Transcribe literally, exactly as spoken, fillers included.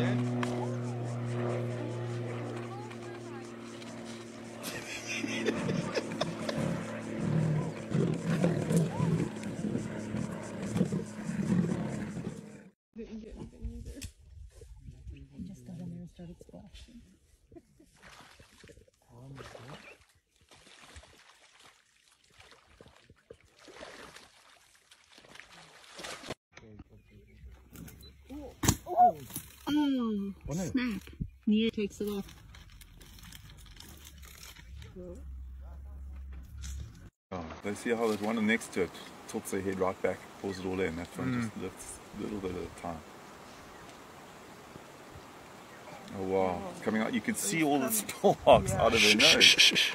Didn't get anything either. I just got in there and started splashing. Oh, snap. Nia takes it off. Oh, they see how there's one next to it. Tilts their head right back, pulls it all in. That one mm. just lifts a little bit at a time. Oh wow, oh. Coming out. You can see all the spell marks yeah. out of their nose.